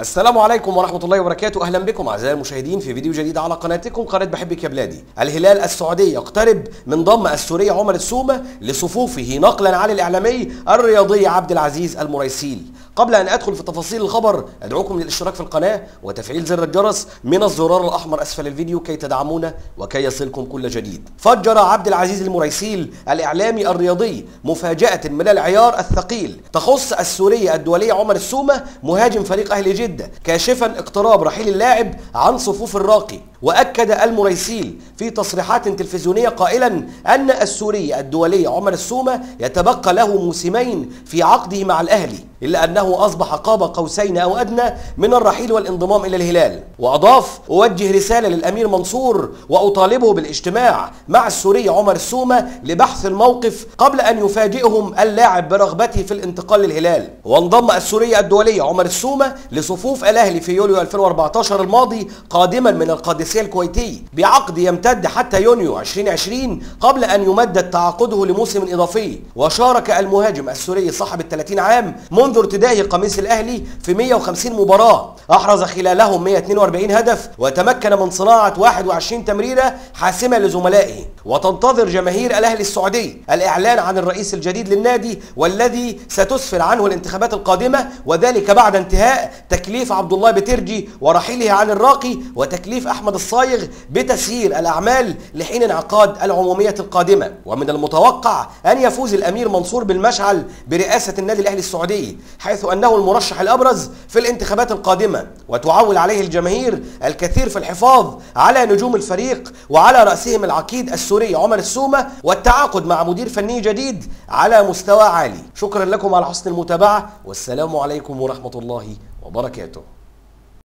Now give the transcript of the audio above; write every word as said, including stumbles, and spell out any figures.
السلام عليكم ورحمة الله وبركاته، أهلا بكم أعزائي المشاهدين في فيديو جديد على قناتكم قناة بحبك يا بلادي. الهلال السعودي يقترب من ضم السوري عمر السومة لصفوفه نقلا عن الإعلامي الرياضي عبد العزيز المريسيل. قبل أن أدخل في تفاصيل الخبر أدعوكم للاشتراك في القناة وتفعيل زر الجرس من الزرار الأحمر أسفل الفيديو كي تدعمونا وكي يصلكم كل جديد. فجر عبد العزيز المريسيل الإعلامي الرياضي مفاجأة من العيار الثقيل تخص السوري الدولي عمر السومة مهاجم فريق أهلي جدة، كاشفا اقتراب رحيل اللاعب عن صفوف الراقي. وأكد المريسيل في تصريحات تلفزيونية قائلا أن السوري الدولي عمر السومة يتبقى له موسمين في عقده مع الأهلي، إلا أنه أصبح قاب قوسين أو أدنى من الرحيل والانضمام إلى الهلال. وأضاف: أوجه رسالة للأمير منصور وأطالبه بالاجتماع مع السوري عمر السومة لبحث الموقف قبل أن يفاجئهم اللاعب برغبته في الانتقال للهلال. وانضم السوري الدولي عمر السومة لصفوف الأهلي في يوليو ألفين وأربعة عشر الماضي قادما من القادسية الكويتي بعقد يمتد حتى يونيو ألفين وعشرين قبل أن يمدد تعاقده لموسم إضافي. وشارك المهاجم السوري صاحب الثلاثين عام منذ ارتدائه قميص الأهلي في مئة وخمسين مباراة، أحرز خلالهم مئة واثنين وأربعين هدف وتمكن من صناعة واحد وعشرين تمريرة حاسمة لزملائه. وتنتظر جماهير الأهلي السعودي الإعلان عن الرئيس الجديد للنادي والذي ستسفر عنه الانتخابات القادمة، وذلك بعد انتهاء تكليف عبد الله بترجي ورحيله عن الراقي وتكليف أحمد الصائغ بتسيير الأعمال لحين انعقاد العمومية القادمة. ومن المتوقع أن يفوز الأمير منصور بالمشعل برئاسة النادي الأهلي السعودي، حيث أنه المرشح الأبرز في الانتخابات القادمة، وتعول عليه الجماهير الكثير في الحفاظ على نجوم الفريق وعلى رأسهم العقيد السوري عمر السومة والتعاقد مع مدير فني جديد على مستوى عالي. شكرا لكم على حسن المتابعة والسلام عليكم ورحمة الله وبركاته.